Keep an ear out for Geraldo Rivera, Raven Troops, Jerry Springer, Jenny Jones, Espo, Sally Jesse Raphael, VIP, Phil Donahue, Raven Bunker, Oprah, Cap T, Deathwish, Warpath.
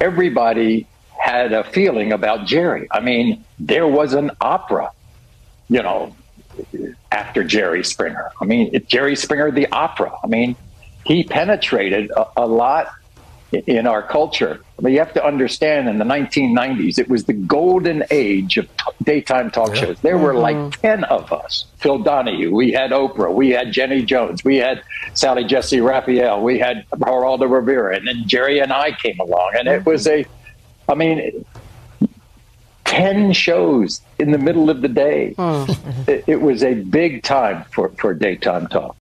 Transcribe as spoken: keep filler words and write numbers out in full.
everybody had a feeling about Jerry. I mean, there was an opera, you know, after Jerry Springer. I mean, it, Jerry Springer, the opera. I mean, he penetrated a, a lot in our culture. I mean, you have to understand, in the nineteen nineties, it was the golden age of t- daytime talk yeah. shows. There mm-hmm. were like ten of us. Phil Donahue, we had Oprah, we had Jenny Jones, we had Sally Jesse Raphael, we had Geraldo Rivera, and then Jerry and I came along. And it was a, I mean, ten shows in the middle of the day. Mm-hmm. It, it was a big time for, for daytime talk.